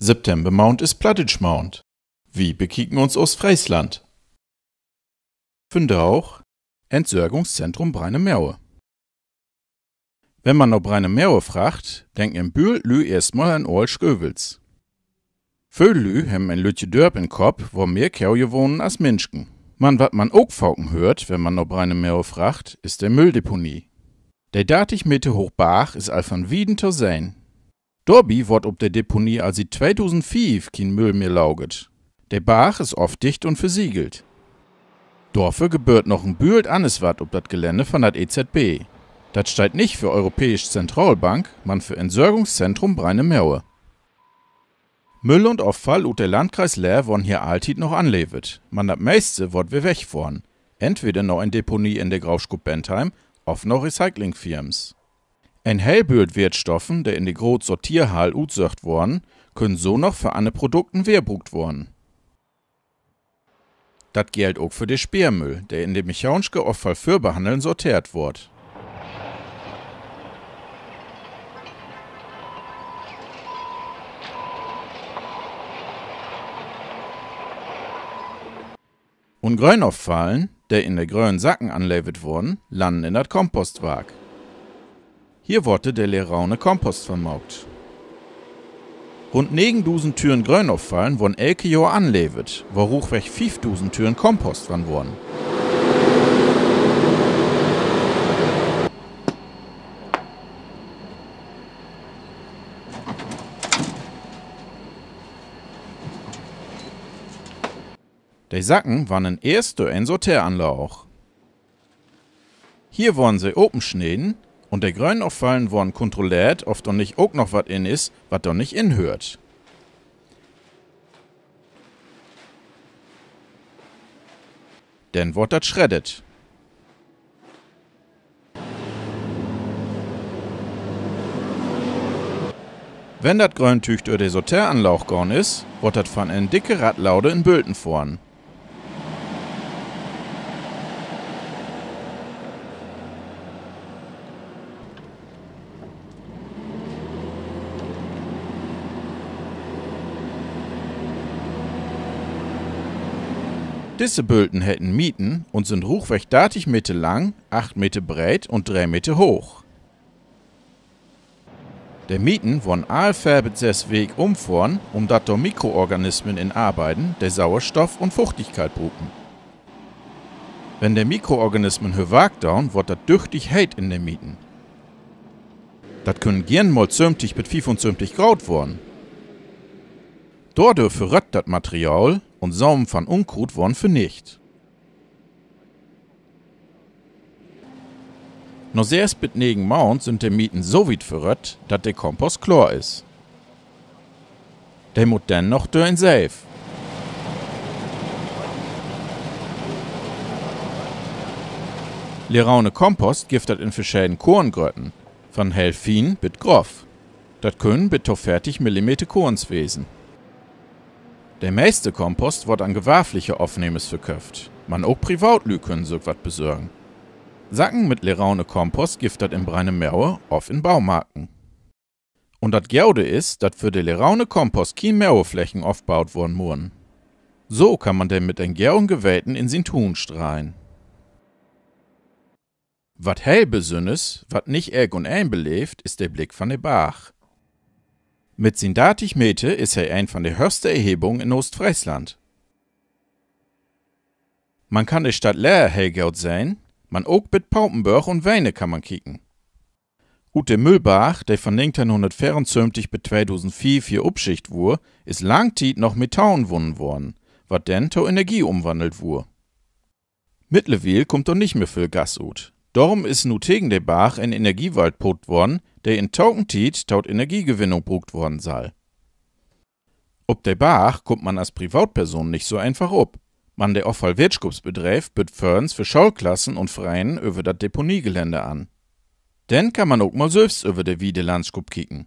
September Mount ist Plattdeutsch Mount. Wie bekicken uns Oostfreesland? Finde auch Entsorgungszentrum Breinermoor. Wenn man nach Breinermoor fragt, denken im Bühl erstmal an Ohrl Schövels. Vögel haben ein Lütje Dörp in Kopf, wo mehr Kerje wohnen als Menschen. Was man auch fauken hört, wenn man nach Breinermoor fragt, ist der Mülldeponie. Der datig Mitte Hochbach ist all von Wieden to sein. Dorbi wird ob der Deponie als sie 2005 kein Müll mehr lauget. Der Bach ist oft dicht und versiegelt. Dorfe gebührt noch ein Bühlt anes wat ob das Gelände von der EZB. Das steht nicht für Europäische Zentralbank, man für Entsorgungszentrum Breinermoor. Müll und Abfall ut der Landkreis Leer worden hier alltit noch anlewet. Man dat meiste wird wir wegfahren. Entweder noch ein Deponie in der Grafschaft Bentheim, oft noch Recyclingfirms. Ein Hellbürt Wertstoffen, der in die Grot Sortierhall utzöcht worden, können so noch für andere Produkten werbrugt worden. Das gilt auch für den Speermüll, der in dem mechanischke Abfall für Behandeln sortiert wird. Und Grönabfallen, der in der grünen Sacken anlevert worden, landen in das Kompostwag. Hier wurde der Leeraner Kompost vermaugt. Rund 9.000 Türen Grönauffallen wurden elke Jahr anlewet, wo ruchweg 5.000 Türen Kompost dran wurden. Die Sacken waren erst durch ein Sortieranlauch. Hier wurden sie openschneden. Und der Grönauffallen worden kontrolliert, ob doch nicht auch noch was in ist, was doch nicht inhört. Denn wird das schreddet. Wenn das Gröntücht über den Sortieranlauch gegangen ist, wird das von einer dicke Radlaude in Bülten vorn. Diese Bülten hätten Mieten und sind ruchweg 30 Meter lang, 8 Meter breit und 3 Meter hoch. Der Mieten wurden allfärbet ses Weg umfahren, um dat do Mikroorganismen in Arbeiten der Sauerstoff und Feuchtigkeit brauchen. Wenn der Mikroorganismen hüwag dauern, wird dat düchtig heit in der Mieten. Dat können gern mal 70 bis 75 Grad worden. Dort verröt dat Material und Saum von Unkrut worden für nicht. Noch sehr spät negen Mount sind die Mieten so weit verrött, dass der Kompost klar ist. Der muss dann noch durch ein Safe. Leeraner Kompost giftet in verschiedenen Korngrötten, von Helfin bis Groff. Das können bis zu 40 mm Korns wesen. Der meiste Kompost wird an gewerfliche Aufnehmes verköpft. Man auch Privatlü können so was besorgen. Sacken mit Leeraner Kompost giftet in Breinermoor oft in Baumarken. Und das Gaude ist, dass für den Leeraner Kompost kein Meerflächen aufgebaut worden wurden. So kann man den mit den Gäuen Gewäten in sin Tun strahlen. Was hell besünnes, was nicht erg und ein belebt, ist der Blick von der Bach. Mit 30 Meter ist ein von der höchsten Erhebungen in Ostfriesland. Man kann die Stadt Leer hellgaut sein, man auch mit Papenburg und Weener kann man kicken. Ut der Müllbach, der von 1974 bis 2004 hier Upschicht wurde, ist langtit noch mit Tauen wunden worden, was denn zur Energie umwandelt wurde. Mittlerweile kommt doch nicht mehr viel Gas ut. Darum ist nu tegen der Bach ein Energiewald put worden, der in Taukentit taut Energiegewinnung brugt worden sei. Ob der Bach kommt man als Privatperson nicht so einfach ob. Man der Abfallwirtschaftsbetrieb bietet Förns für Schulklassen und Vereinen über das Deponiegelände an. Dann kann man auch mal selbst über der Wiedelandschub kicken.